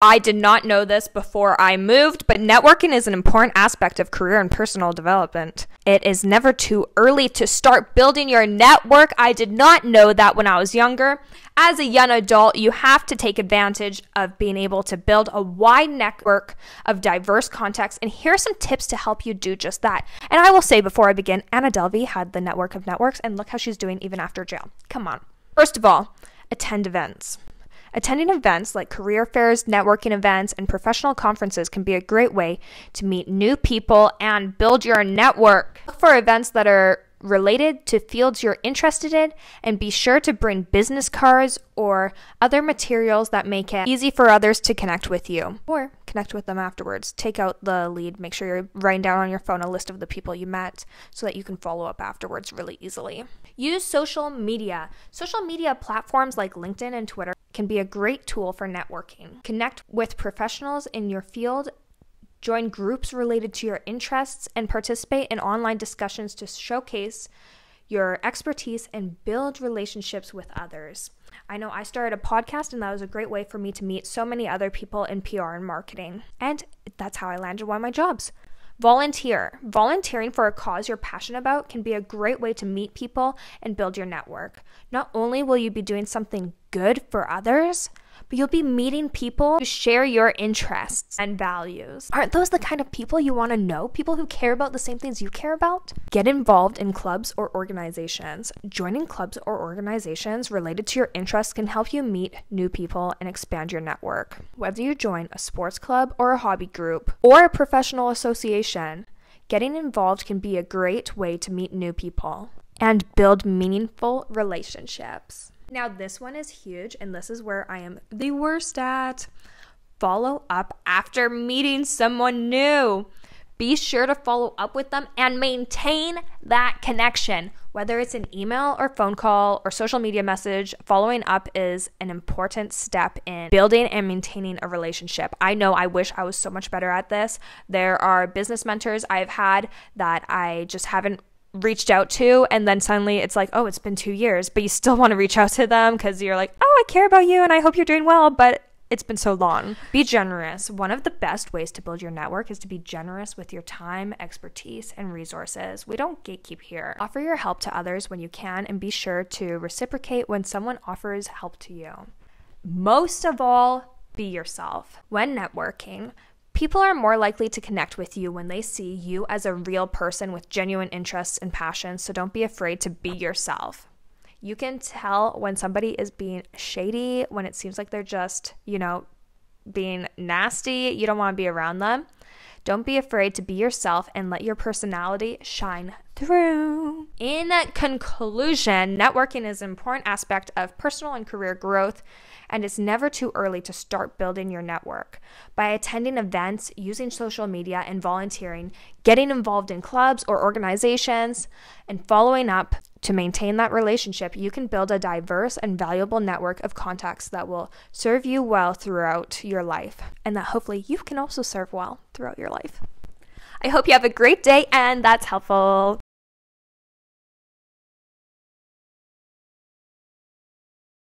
I did not know this before I moved, but networking is an important aspect of career and personal development. It is never too early to start building your network. I did not know that when I was younger. As a young adult, you have to take advantage of being able to build a wide network of diverse contacts, and here are some tips to help you do just that. And I will say before I begin, Anna Delvey had the network of networks, and look how she's doing even after jail. Come on. First of all, attend events. Attending events like career fairs, networking events, and professional conferences can be a great way to meet new people and build your network. Look for events that are related to fields you're interested in, and be sure to bring business cards or other materials that make it easy for others to connect with you or connect with them afterwards. Take out the lead. Make sure you're writing down on your phone a list of the people you met so that you can follow up afterwards really easily. Use social media. Social media platforms like LinkedIn and Twitter can be a great tool for networking. Connect with professionals in your field. Join groups related to your interests and participate in online discussions to showcase your expertise and build relationships with others. I know I started a podcast, and that was a great way for me to meet so many other people in PR and marketing. And that's how I landed one of my jobs. Volunteer. Volunteering for a cause you're passionate about can be a great way to meet people and build your network. Not only will you be doing something good for others, but you'll be meeting people who share your interests and values. Aren't those the kind of people you want to know? People who care about the same things you care about? Get involved in clubs or organizations. Joining clubs or organizations related to your interests can help you meet new people and expand your network. Whether you join a sports club or a hobby group or a professional association, getting involved can be a great way to meet new people and build meaningful relationships. Now, this one is huge, and this is where I am the worst at. Follow up after meeting someone new. Be sure to follow up with them and maintain that connection. Whether it's an email or phone call or social media message, following up is an important step in building and maintaining a relationship. I know I wish I was so much better at this. There are business mentors I've had that I just haven't reached out to, and then suddenly it's like, oh, it's been 2 years, but you still want to reach out to them because you're like, oh, I care about you and I hope you're doing well, but it's been so long. Be generous. One of the best ways to build your network is to be generous with your time, expertise, and resources. We don't gatekeep here. Offer your help to others when you can, and be sure to reciprocate when someone offers help to you. Most of all, be yourself. When networking, people are more likely to connect with you when they see you as a real person with genuine interests and passions, so don't be afraid to be yourself. You can tell when somebody is being shady, when it seems like they're just, being nasty. You don't want to be around them. Don't be afraid to be yourself and let your personality shine through. In conclusion, networking is an important aspect of personal and career growth, and it's never too early to start building your network. By attending events, using social media, and volunteering, getting involved in clubs or organizations, and following up to maintain that relationship, you can build a diverse and valuable network of contacts that will serve you well throughout your life, and that hopefully you can also serve well throughout your life. I hope you have a great day and that's helpful.